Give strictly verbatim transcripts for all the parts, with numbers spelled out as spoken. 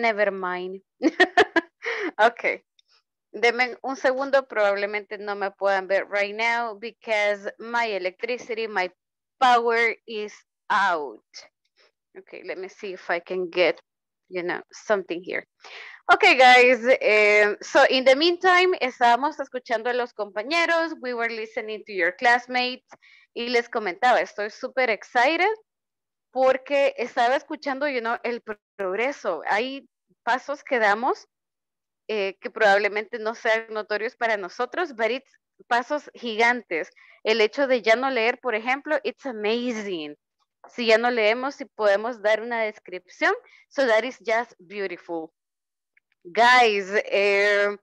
Never mind. Okay. Deme un segundo, probablemente no me puedan ver right now because my electricity, my power is out. Okay, let me see if I can get, you know, something here. Okay, guys, um, so in the meantime, estábamos escuchando a los compañeros, we were listening to your classmates, y les comentaba, estoy súper excited porque estaba escuchando, you know, el progreso. Hay pasos que damos eh, que probablemente no sean notorios para nosotros, but it's pasos gigantes. El hecho de ya no leer, por ejemplo, it's amazing. Si ya no leemos, si podemos dar una descripción, so that is just beautiful. Guys, eh,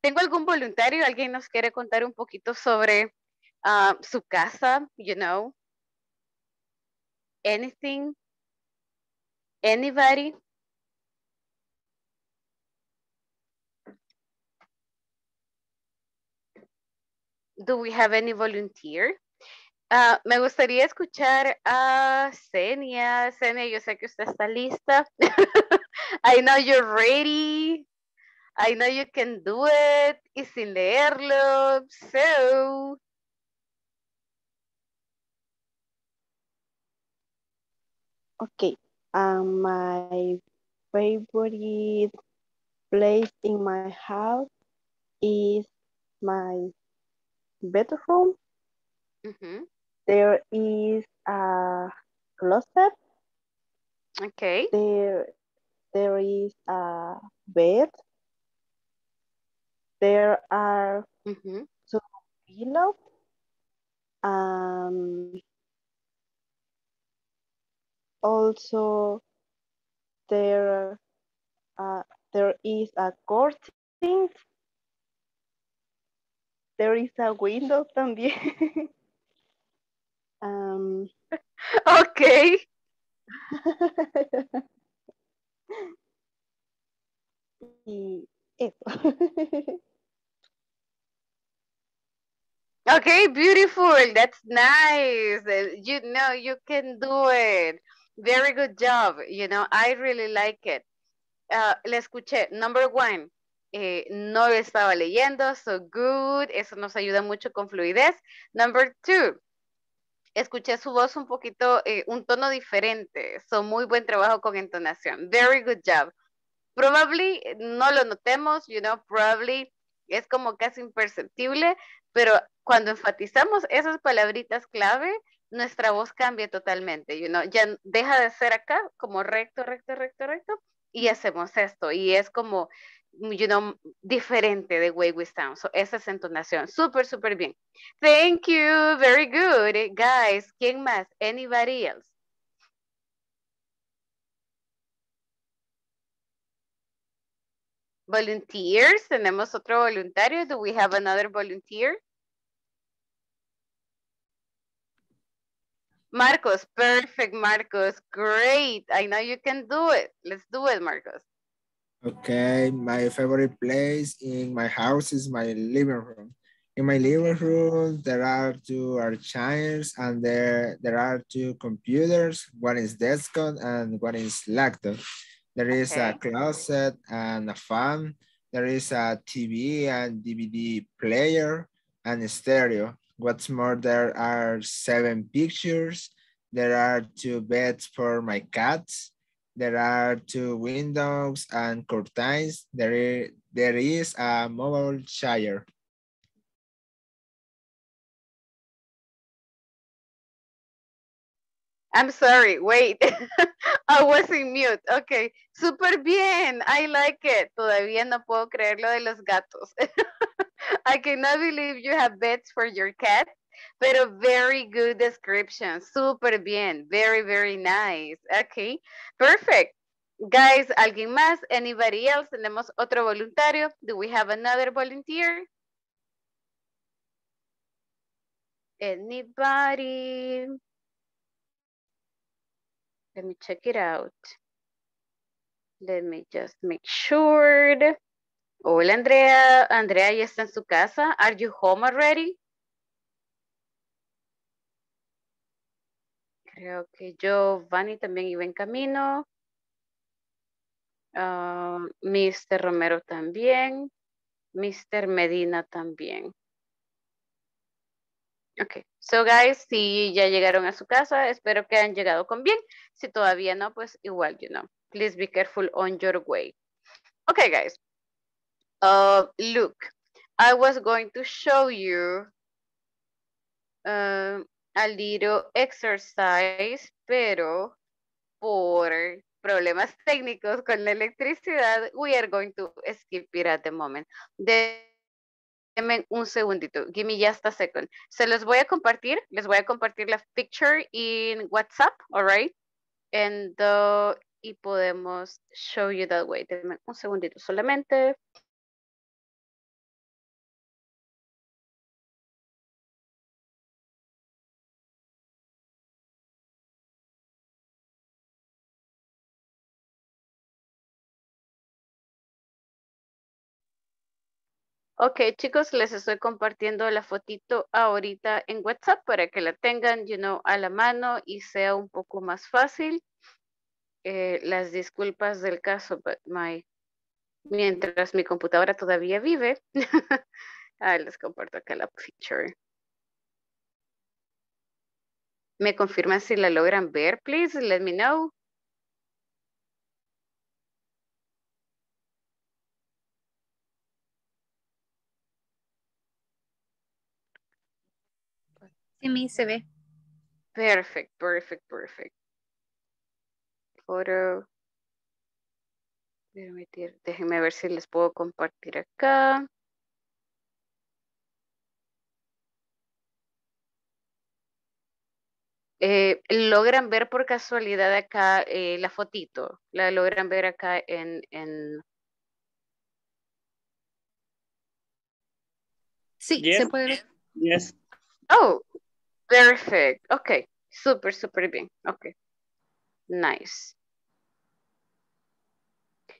¿tengo algún voluntario? ¿Alguien nos quiere contar un poquito sobre uh, su casa? You know, anything, anybody? Do we have any volunteer? Uh, me gustaría escuchar a Xenia. Xenia, yo sé que usted está lista. I know you're ready. I know you can do it. Y sin leerlo. So. Okay. Um, my favorite place in my house is my bedroom. Mm-hmm. There is a closet. Okay. There, there is a bed. There are mm-hmm. two pillows. Um, also, there, uh, there is a curtain. There is a window también. Um, okay. Y eso. Okay, beautiful. That's nice. You know, you can do it. Very good job. You know, I really like it. Uh, le escuché. Number one. Eh, no estaba leyendo. So good. Eso nos ayuda mucho con fluidez. Number two. Escuché su voz un poquito, eh, un tono diferente. So, muy buen trabajo con entonación. Very good job. Probably, no lo notemos, you know, probably es como casi imperceptible, pero cuando enfatizamos esas palabritas clave, nuestra voz cambia totalmente, you know. Ya deja de ser acá, como recto, recto, recto, recto, y hacemos esto. Y es como, you know, diferente the way we sound. So, esa es entonación. Súper, súper bien. Thank you. Very good. Guys, ¿quién más? Anybody else? Volunteers. ¿Tenemos otro voluntario? Do we have another volunteer? Marcos. Perfect, Marcos. Great. I know you can do it. Let's do it, Marcos. Okay, my favorite place in my house is my living room. In my living room, there are two chairs and there, there are two computers. One is desktop and one is laptop. There is okay. a closet and a fan. There is a T V and D V D player and a stereo. What's more, there are seven pictures. There are two beds for my cats. There are two windows and curtains. There is, there is a mobile chair. I'm sorry, wait. I was in mute. Okay, super bien. I like it. Todavía no puedo creer lo de los gatos. I cannot believe you have beds for your cat. But a very good description. Super bien. Very, very nice. Okay. Perfect. Guys, ¿alguien más? Anybody else? ¿Tenemos otro voluntario? Do we have another volunteer? Anybody? Let me check it out. Let me just make sure. Hola, Andrea. Andrea ya está en su casa. Are you home already? Creo que Giovanni también iba en camino. Uh, mister Romero también. mister Medina también. Ok, so guys, si ya llegaron a su casa, espero que hayan llegado con bien. Si todavía no, pues igual, you know. Please be careful on your way. Okay, guys. Uh, look, I was going to show you uh, a little exercise, pero por problemas técnicos con la electricidad, we are going to skip it at the moment. The Denme un segundito, give me just a second. Se los voy a compartir, les voy a compartir la picture in WhatsApp, all right? And, uh, y podemos show you that way. Denme un segundito solamente. Ok, chicos, les estoy compartiendo la fotito ahorita en WhatsApp para que la tengan, you know, a la mano y sea un poco más fácil. Eh, las disculpas del caso, but my, mientras mi computadora todavía vive, ah, les comparto acá la picture. ¿Me confirman si la logran ver, please? Let me know. Me se ve. Perfect, perfect, perfect. Photo. Déjenme ver si les puedo compartir acá. Eh, ¿Logran ver por casualidad acá eh, la fotito? ¿La logran ver acá en, en... Sí, yes. Se puede ver. Yes. Oh. Perfect. Okay. Super, super bien. Okay. Nice.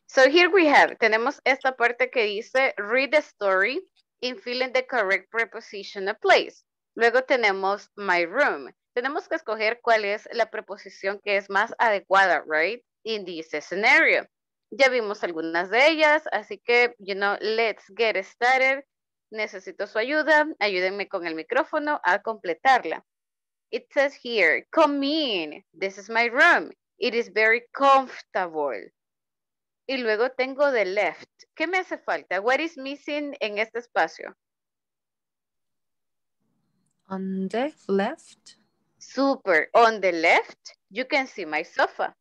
So here we have, tenemos esta parte que dice, read the story and fill in the correct preposition of place. Luego tenemos my room. Tenemos que escoger cuál es la preposición que es más adecuada, right? In this scenario. Ya vimos algunas de ellas, así que, you know, let's get started. Necesito su ayuda. Ayúdenme con el micrófono a completarla. It says here, come in. This is my room. It is very comfortable. Y luego tengo the left. ¿Qué me hace falta? What is missing en este espacio? On the left. Super. On the left, you can see my sofa.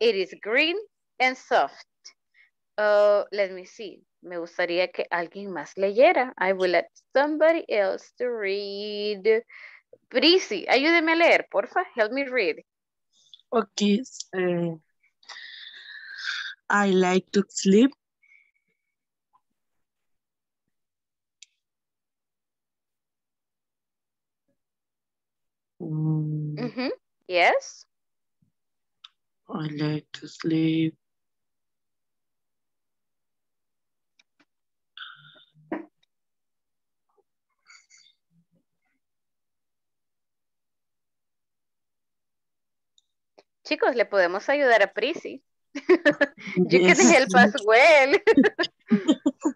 It is green and soft. Uh, let me see. Me gustaría que alguien más leyera. I will let somebody else to read. Prissy, ayúdeme a leer, porfa. Help me read. Okay. Uh, I like to sleep. Mm. Mm-hmm. Yes. I like to sleep. Chicos, le podemos ayudar a Prissy. You yes. can help us well.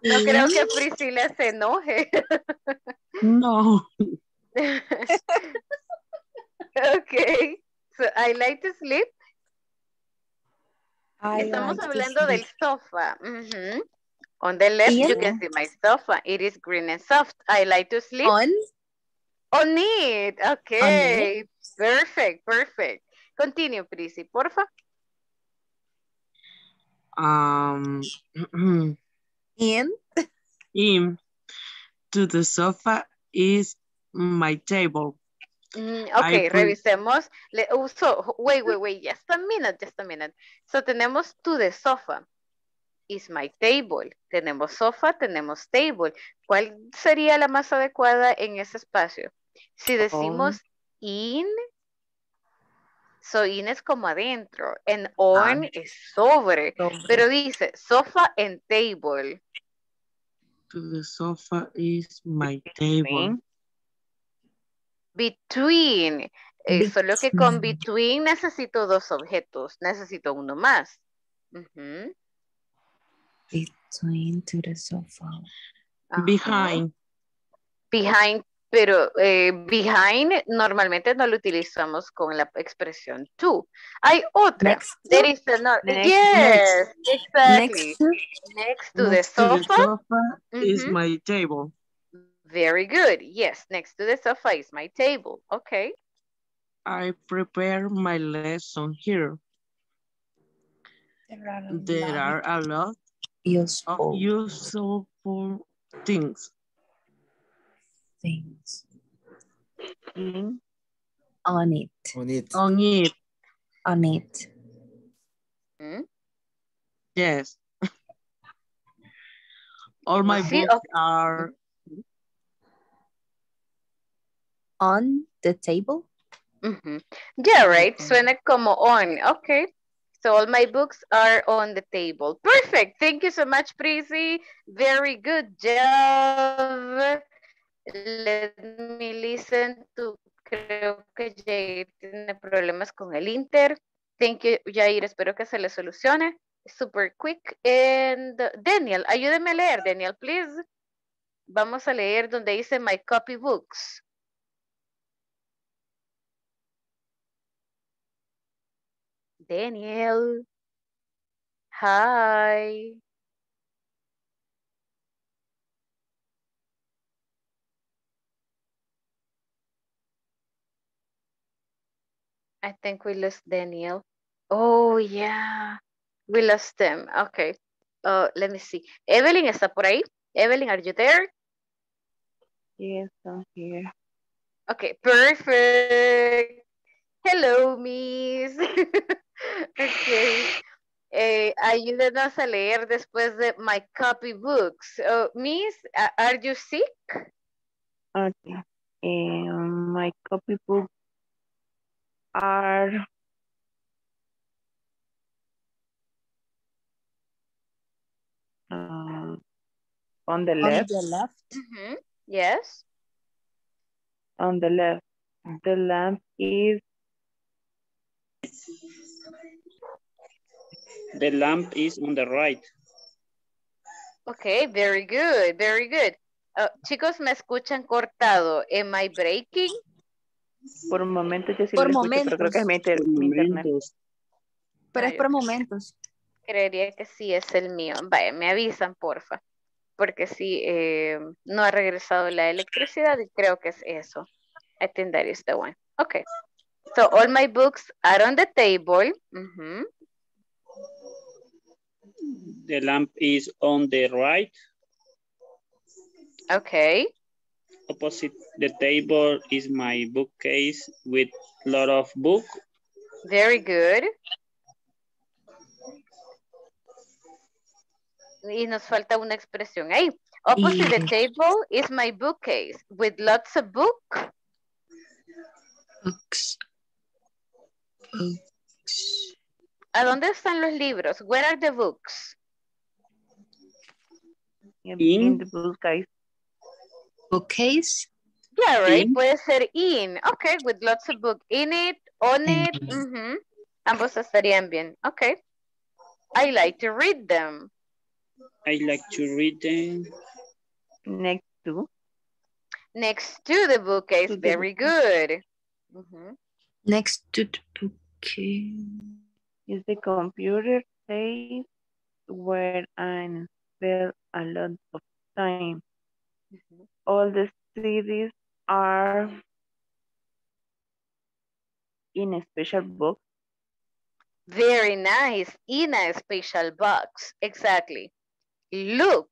No creo que a Prissy le se enoje. No. Okay. So, I like to sleep. I Estamos like hablando del sofá. Mm-hmm. On the left, yeah. You can see my sofa. It is green and soft. I like to sleep. On? On it. Okay. On it. Perfect, perfect. Continue, Prissy, porfa. Um, in? In. To the sofa is my table. Mm, okay, I revisemos. Le, oh, so, wait, wait, wait, just a minute, just a minute. So, tenemos to the sofa is my table. Tenemos sofa, tenemos table. ¿Cuál sería la más adecuada en ese espacio? Si decimos oh. in... So, in es como adentro, and on ah, es sobre, sobre, pero dice sofa and table. To the sofa is my table. Between, eh, solo que con between necesito dos objetos, necesito uno más. Uh-huh. Between to the sofa. Uh-huh. Behind. Behind, pero eh, behind normalmente no lo utilizamos con la expresión to. Hay otra. Next to. There is another. Next, yes, next. Exactly. Next to, next to, next the, to sofa. the sofa mm-hmm. is my table. Very good. Yes, next to the sofa is my table. Okay. I prepare my lesson here. There are a there lot, are a lot useful. of useful things. Things. Mm. On it. On it. On it. On it. Mm? Yes. All my books okay. are... On the table? Mm-hmm. Yeah, right. Suena como on. Okay. So all my books are on the table. Perfect. Thank you so much, Prissy. Very good job. Let me listen to, creo que Jay tiene problemas con el Inter. Thank you, Jair. Espero que se le solucione. Super quick. And Daniel, ayúdeme a leer, Daniel, please. Vamos a leer donde dice my copy books. Daniel, hi. I think we lost Daniel. Oh, yeah. We lost them. Okay. Uh, let me see. Evelyn, ¿está por ahí? Evelyn, are you there? Yes, I'm here. Okay, perfect. Hello, Miss. Okay. Eh, ayúdenos a leer después de my copy books. Oh, Miss, are you sick? Okay. Um, my copy books are um, on the on left. On the left. Mm-hmm. Yes. On the left. The lamp is. The lamp is on the right. Okay, very good, very good. Uh, chicos, me escuchan cortado. Am I breaking? Por momentos yo sí por lo momentos. Escucho, pero creo que es mi inter internet. Pero es por momentos. Creería que sí es el mío. Vaya, me avisan, porfa. Porque sí, eh, no ha regresado la electricidad y creo que es eso. I think that is the one. Okay. So all my books are on the table. Mm-hmm. The lamp is on the right. Okay. Opposite the table is my bookcase with a lot of books. Very good. Y nos falta una expresión ahí. Opposite the table is my bookcase with lots of books. Books. Books. ¿A dónde están los libros? Where are the books? In, in the bookcase. Bookcase? Yeah, right. In. Puede ser in. Okay, with lots of books. In it, on it. Mm-hmm. Mm-hmm. Ambos estarían bien. Okay. I like to read them. I like to read them. Next to? Next to the bookcase. To the Very book. good. Mm-hmm. Next to the bookcase. Is the computer safe where I spend a lot of time? Mm-hmm. All the C Ds are in a special box. Very nice. In a special box. Exactly. Look.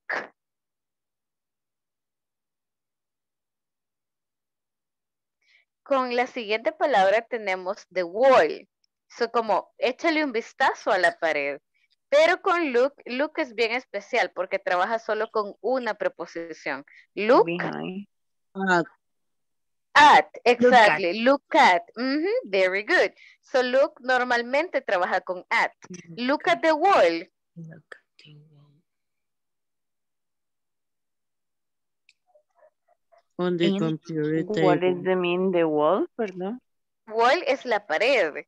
Con la siguiente palabra tenemos the wall. So, como, échale un vistazo a la pared. Pero con look, look es bien especial porque trabaja solo con una preposición. Look. Behind. At. At, exactly. Look at. Look at. Mm-hmm. Very good. So, look normalmente trabaja con at. Mm-hmm. Look at the wall. Look at the wall. On the In. computer table. What does it mean, the wall? Perdón. Wall es la pared.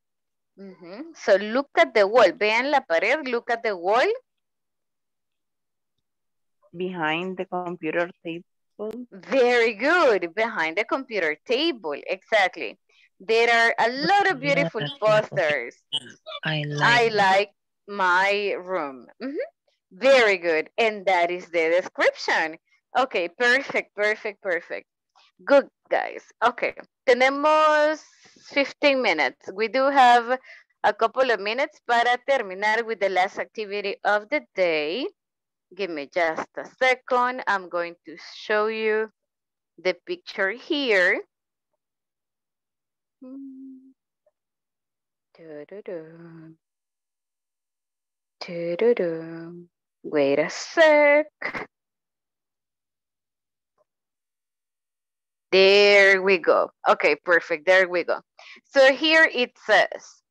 Mm-hmm. So look at the wall. Vean la pared. Look at the wall. Behind the computer table. Very good. Behind the computer table. Exactly. There are a lot of beautiful posters. I like, I like my room. Mm-hmm. Very good. And that is the description. Okay, perfect, perfect, perfect. Good, guys. Okay, tenemos fifteen minutes. We do have a couple of minutes para terminar with the last activity of the day. Give me just a second. I'm going to show you the picture here. Doo-doo-doo. Doo-doo-doo. Wait a sec. There we go. Okay, perfect. There we go. So here it says,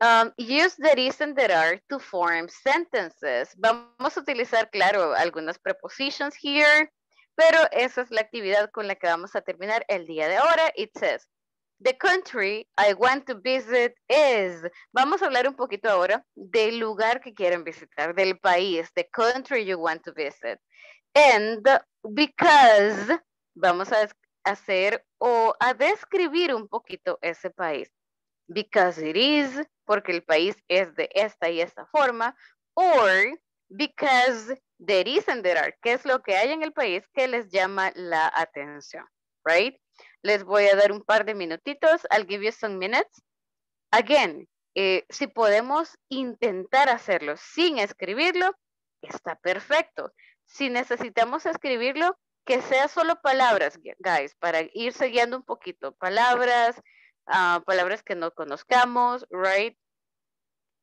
Um, use the is and there are to form sentences. Vamos a utilizar, claro, algunas prepositions here, pero esa es la actividad con la que vamos a terminar el día de ahora. It says, the country I want to visit is. Vamos a hablar un poquito ahora del lugar que quieren visitar, del país, the country you want to visit. And because, vamos a hacer o a describir un poquito ese país. Because it is, porque el país es de esta y esta forma, or because there is and there are, que es lo que hay en el país que les llama la atención, right? Les voy a dar un par de minutitos, I'll give you some minutes. Again, eh, si podemos intentar hacerlo sin escribirlo, está perfecto. Si necesitamos escribirlo, que sea solo palabras, guys, para ir siguiendo un poquito, palabras, Uh, palabras que no conozcamos, right?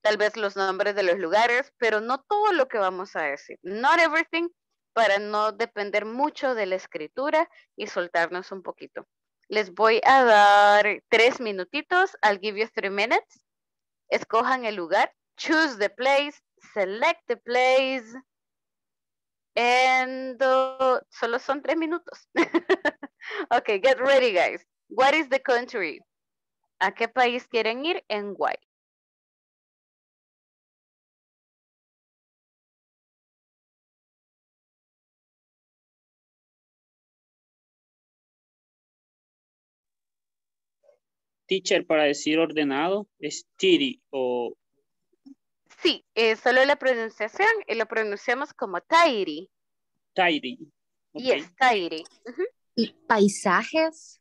Tal vez los nombres de los lugares, pero no todo lo que vamos a decir. Not everything, para no depender mucho de la escritura y soltarnos un poquito. Les voy a dar tres minutitos. I'll give you three minutes. Escojan el lugar. Choose the place. Select the place. And uh, solo son tres minutos. Okay, get ready, guys. What is the country? ¿A qué país quieren ir and why? Teacher, para decir ordenado, es tiri o... Sí, eh, solo la pronunciación eh, lo pronunciamos como tairi. Tairi. Okay. Yes, tairi. Uh-huh. ¿Y paisajes?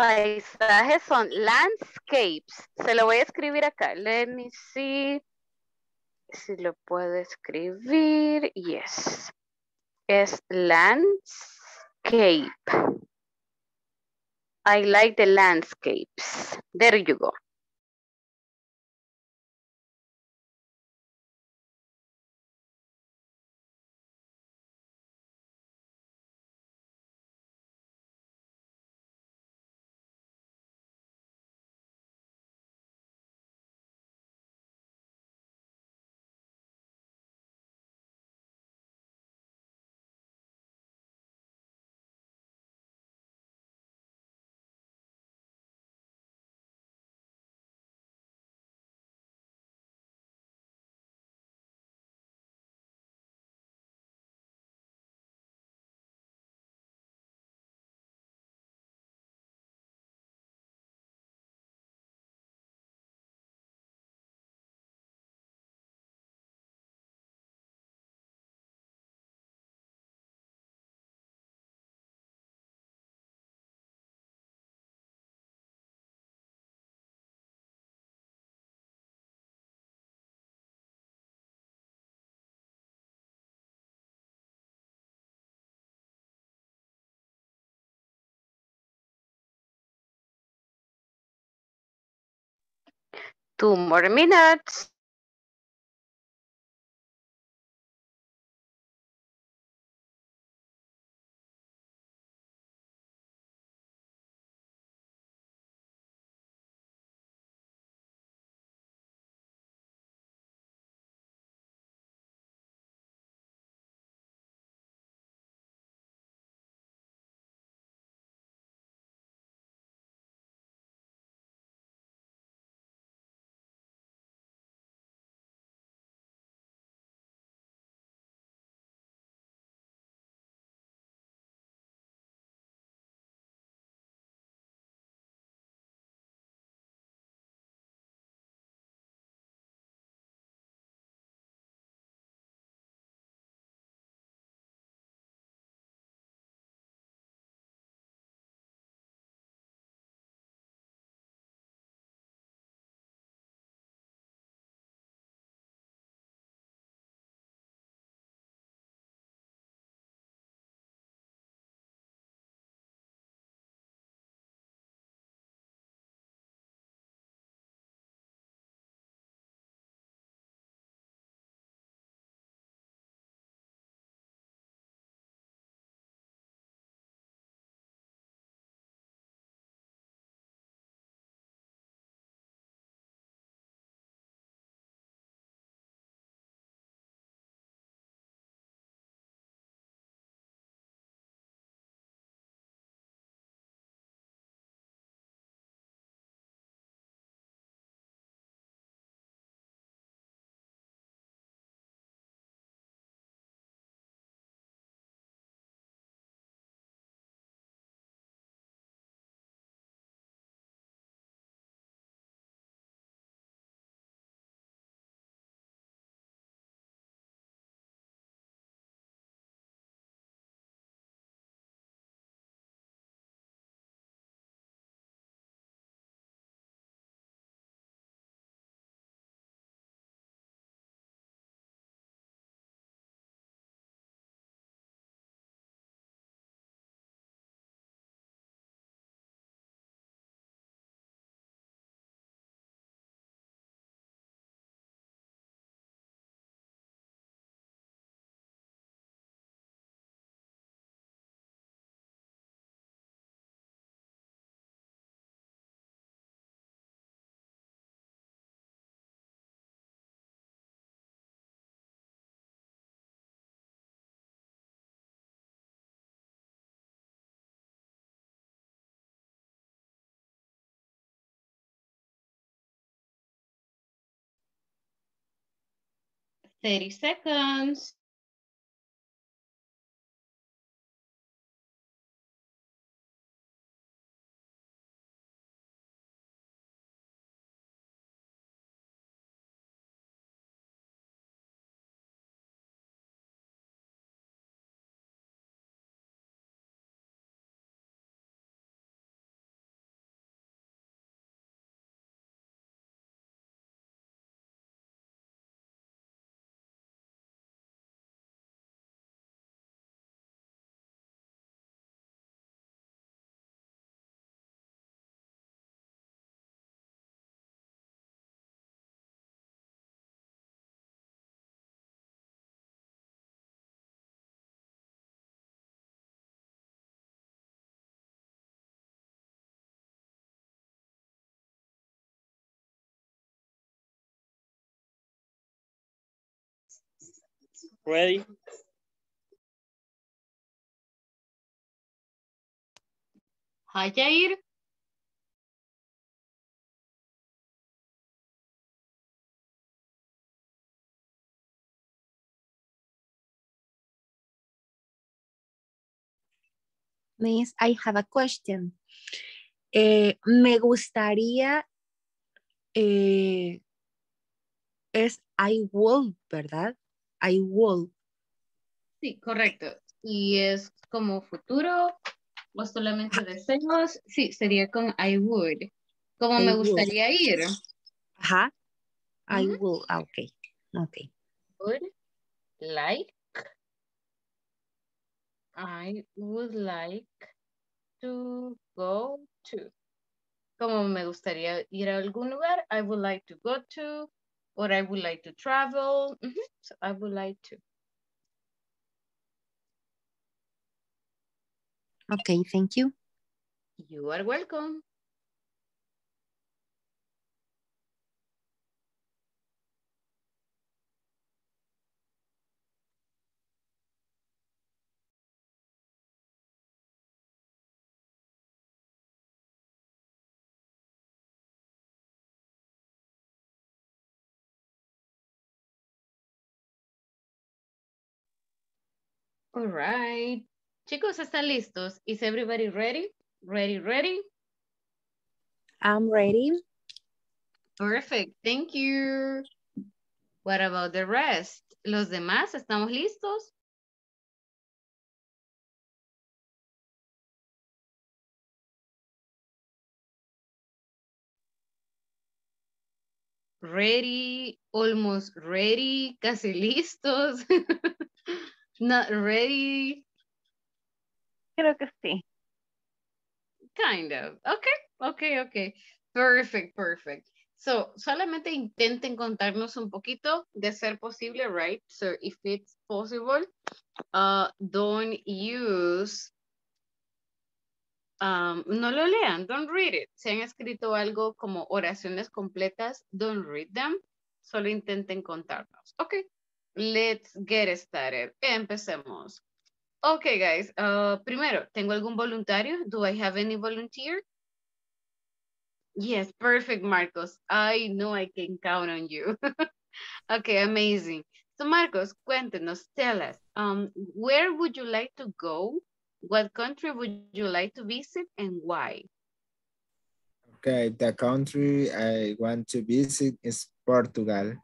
Paisajes son landscapes. Se lo voy a escribir acá. Let me see si lo puedo escribir. Yes. Es landscape. I like the landscapes. There you go. Two more minutes. thirty seconds. Ready? Hi, Jair. Miss, I have a question. Eh, me gustaría eh, es I will, ¿verdad? I will. Sí, correcto. Y es como futuro o solamente deseos. Sí, sería con I would. Como I me gustaría would. Ir. Ajá. I uh-huh. will. Ah, ok. Ok. Would like. I would like to go to. Como me gustaría ir a algún lugar. I would like to go to. Or I would like to travel. Mm-hmm. So I would like to. Okay, thank you. You are welcome. All right. Chicos, ¿están listos? Is everybody ready? Ready, ready? I'm ready. Perfect. Thank you. What about the rest? ¿Los demás estamos listos? Ready, almost ready, casi listos. Not ready. Creo que sí. Kind of. Okay, okay, okay. Perfect, perfect. So, solamente intenten contarnos un poquito de ser posible, right? So, if it's possible, uh, don't use, um, no lo lean, don't read it. Si han escrito algo como oraciones completas, don't read them. Solo intenten contarnos. Okay. Let's get started. Empecemos. Okay, guys. Uh, primero, ¿tengo algún voluntario? Do I have any volunteer? Yes, perfect, Marcos. I know I can count on you. Okay, amazing. So, Marcos, cuéntenos, tell us, um, where would you like to go? What country would you like to visit and why? Okay, the country I want to visit is Portugal.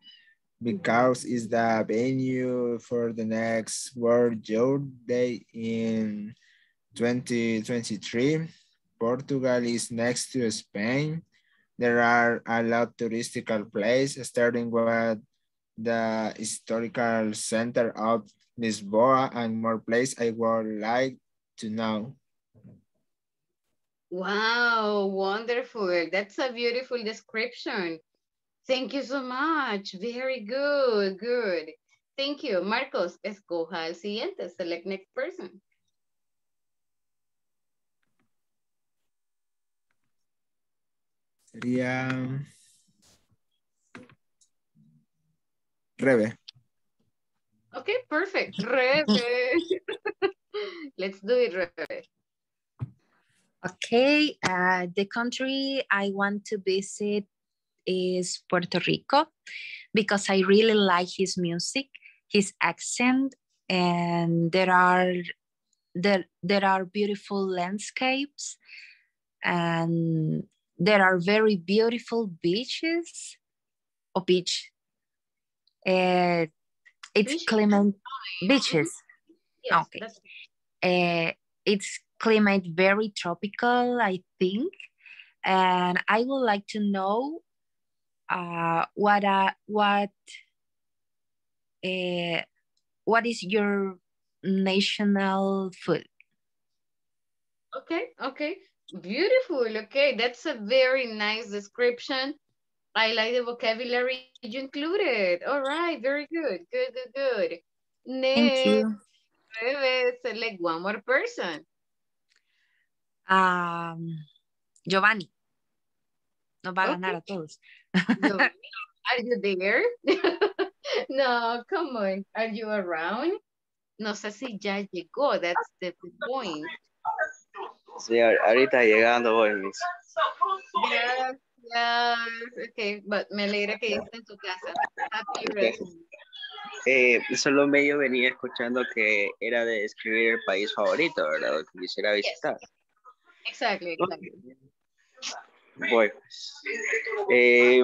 Because it's the venue for the next World Youth Day in twenty twenty-three. Portugal is next to Spain. There are a lot of touristical places, starting with the historical center of Lisboa and more places I would like to know. Wow, wonderful. That's a beautiful description. Thank you so much. Very good, good. Thank you. Marcos, escoja el siguiente. Select next person. Sería... Rebe. Okay, perfect. Rebe. Let's do it, Rebe. Okay, uh, the country I want to visit is Puerto Rico because I really like his music, his accent, and there are there, there are beautiful landscapes and there are very beautiful beaches or oh, beach. Uh, it's beach? Climate beaches. Yes, okay. That's... Uh, it's climate very tropical, I think. And I would like to know uh, what uh, what uh, what is your national food? Okay, okay, beautiful. Okay, that's a very nice description. I like the vocabulary you included. All right, very good, good, good, good. Next, thank you. Select one more person. Um, Giovanni. No va a okay. ganar a todos. Giovanni, are you there? No, come on. Are you around? No sé si ya llegó. That's the point. Sí, ahorita llegando voy, Miss. Yes, yes. Okay, but me alegra que estés en tu casa. Happy rest. Eh, solo medio venía escuchando que era de escribir el país favorito, ¿verdad? Que quisiera visitar. Yes. Exactly, exactly. Boy, eh,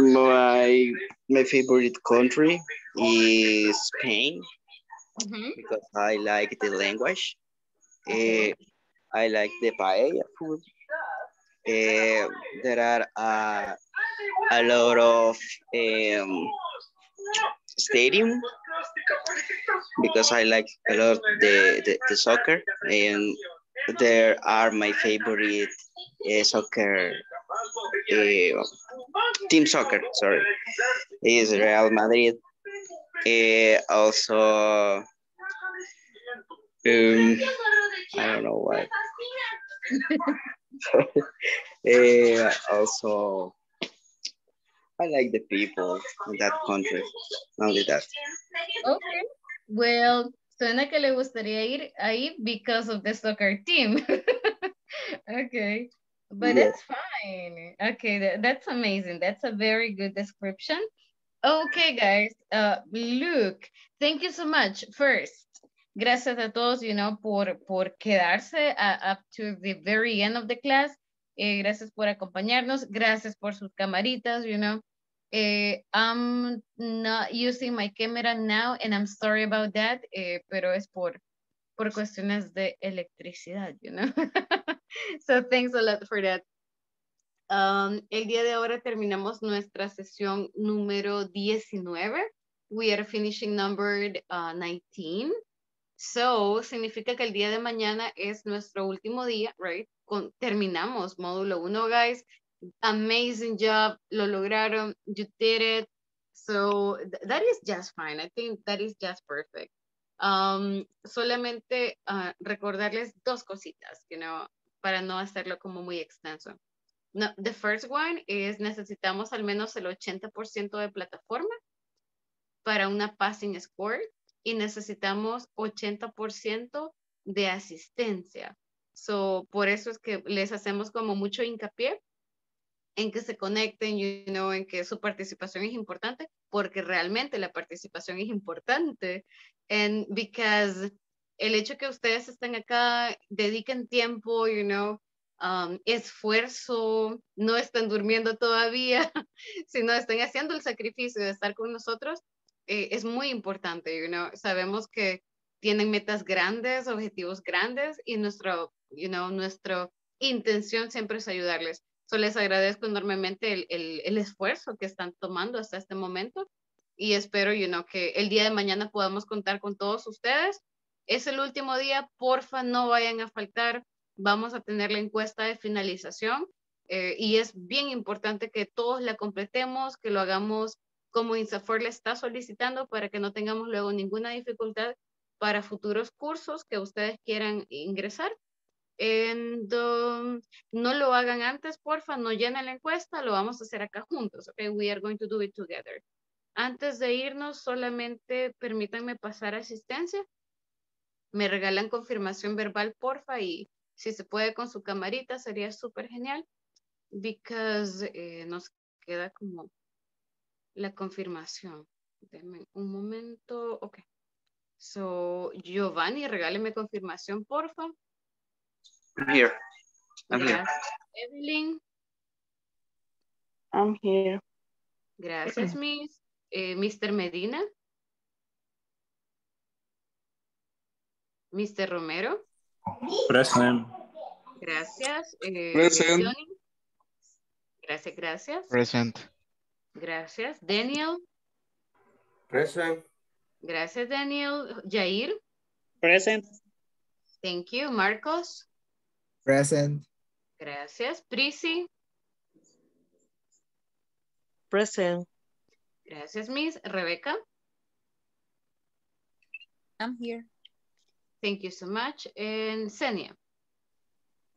my, my favorite country is Spain mm-hmm. because I like the language. Eh, I like the paella food. Eh, there are uh, a lot of um, stadium because I like a lot the, the, the soccer and there are my favorite uh, soccer, uh, team soccer, sorry, is Real Madrid. Uh, also, um, I don't know why. uh, also, I like the people in that country, only that. Okay, well, suena que le gustaría ir ahí because of the soccer team. Okay, but yes. That's fine. Okay, that, that's amazing. That's a very good description. Okay, guys, uh, look, thank you so much. First, gracias a todos, you know, por, por quedarse uh, up to the very end of the class. Eh, gracias por acompañarnos. Gracias por sus camaritas, you know. Uh, I'm not using my camera now, and I'm sorry about that, uh, pero es por, por cuestiones de electricidad, you know. So thanks a lot for that. Um, el día de ahora terminamos nuestra sesión número diecinueve. We are finishing number uh, nineteen. So, significa que el día de mañana es nuestro último día, right? Con, terminamos módulo uno, guys. Amazing job, lo lograron, you did it. So th that is just fine. I think that is just perfect. Um, solamente uh, recordarles dos cositas, you know, para no hacerlo como muy extenso. No, the first one is necesitamos al menos el ochenta por ciento de plataforma para una passing score y necesitamos ochenta por ciento de asistencia. So por eso es que les hacemos como mucho hincapié en que se conecten, you know, en que su participación es importante, porque realmente la participación es importante. And because el hecho que ustedes estén acá, dediquen tiempo, you know, um, esfuerzo, no están durmiendo todavía, sino están haciendo el sacrificio de estar con nosotros, eh, es muy importante, you know. Sabemos que tienen metas grandes, objetivos grandes, y nuestro, you know, nuestra intención siempre es ayudarles. So les agradezco enormemente el, el, el esfuerzo que están tomando hasta este momento y espero, you know, que el día de mañana podamos contar con todos ustedes. Es el último día, porfa, no vayan a faltar. Vamos a tener la encuesta de finalización eh, y es bien importante que todos la completemos, que lo hagamos como INSAFORP le está solicitando para que no tengamos luego ninguna dificultad para futuros cursos que ustedes quieran ingresar. And, um, no lo hagan antes, porfa, no llenen la encuesta, lo vamos a hacer acá juntos, okay? We are going to do it together. Antes de irnos, solamente permítanme pasar asistencia. Me regalan confirmación verbal, porfa, y si se puede con su camarita, sería súper genial, because eh, nos queda como la confirmación. Denme un momento. Ok. So, Giovanni, regáleme confirmación, por favor. I'm here. I'm Gracias, here. Evelyn. I'm here. Gracias, Miss. Eh, mister Medina. mister Romero. Present. Gracias. Eh, Present. Gracias, gracias. Present. Gracias. Daniel. Present. Gracias, Daniel. Jair. Present. Thank you. Marcos. Present. Gracias. Prissy. Present. Gracias, Miss. Rebecca. I'm here. Thank you so much. And Xenia.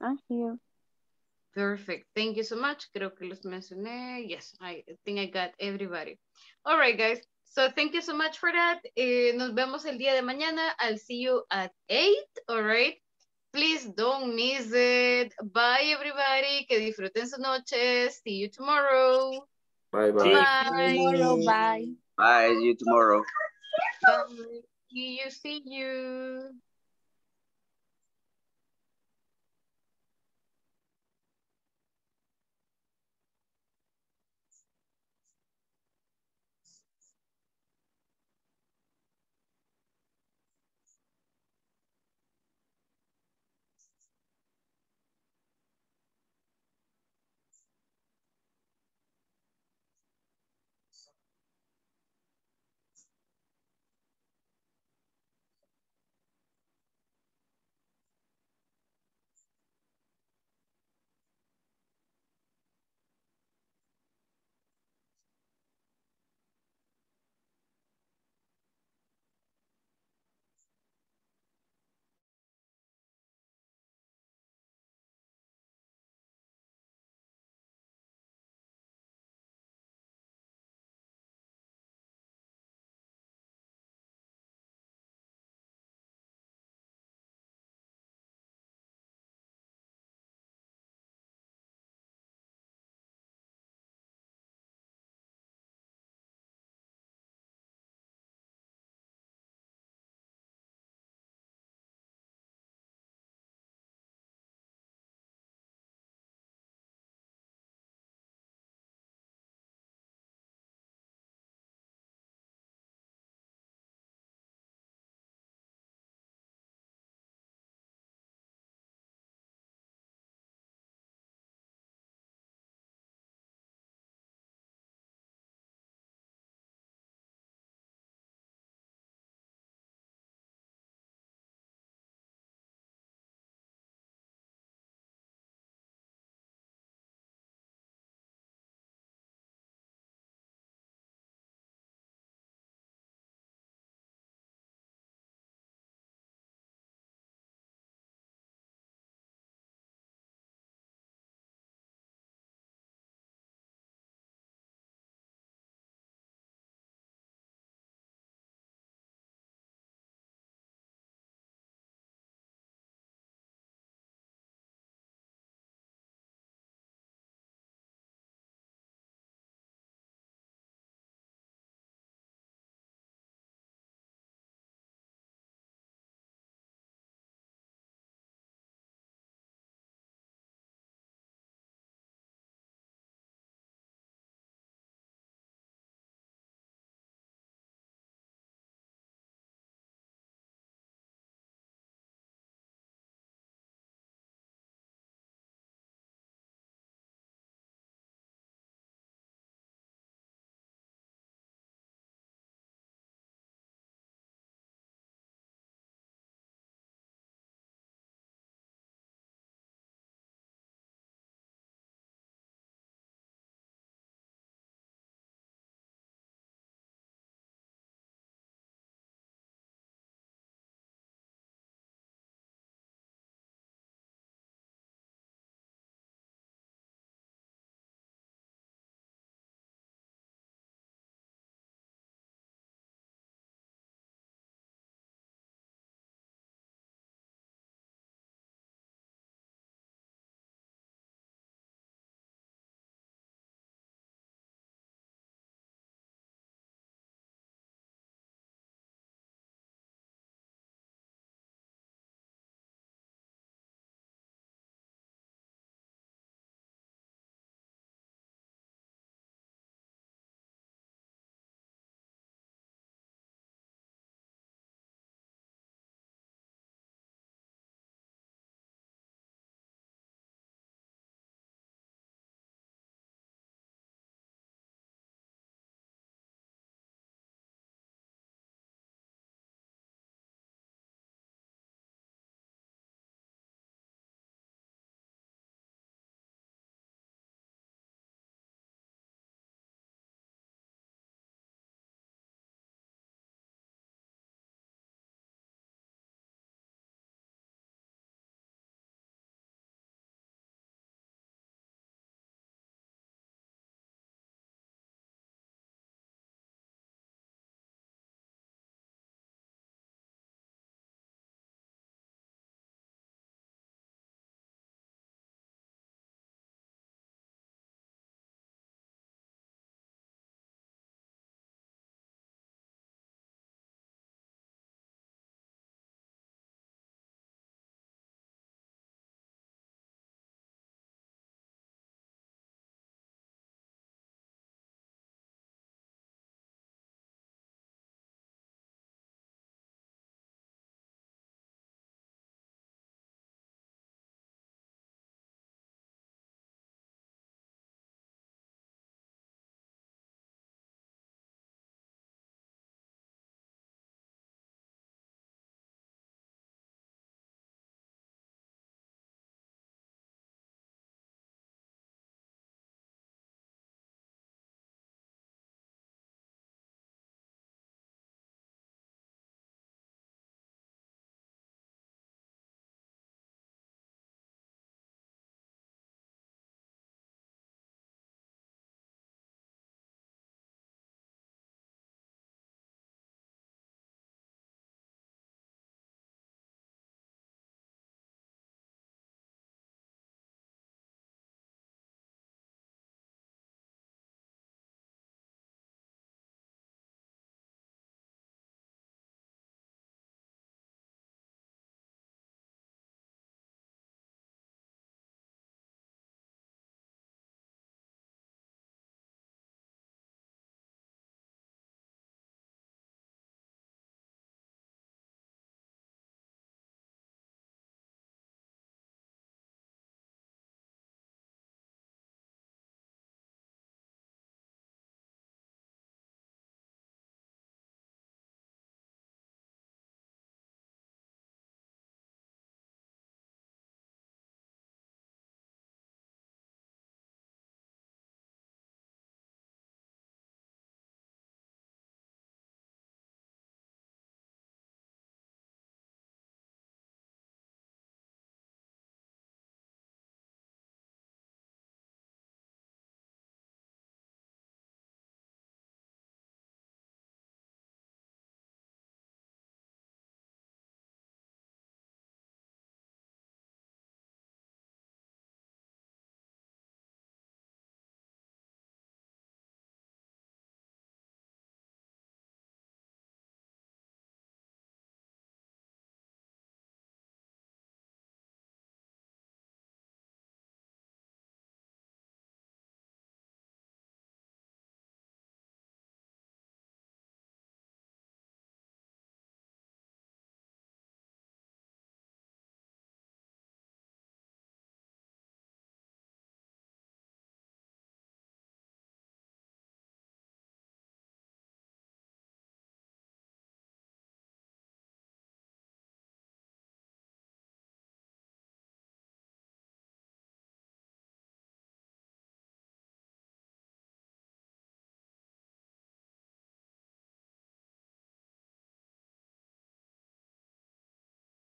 I'm here. Perfect. Thank you so much. Creo que los mencioné. Yes, I think I got everybody. All right, guys. So thank you so much for that. Eh, nos vemos el día de mañana. I'll see you at eight. All right. Please don't miss it. Bye, everybody. Que disfruten sus noches. See you tomorrow. Bye, bye. Bye. Tomorrow, bye. Bye. See you tomorrow. Bye. See you. See you.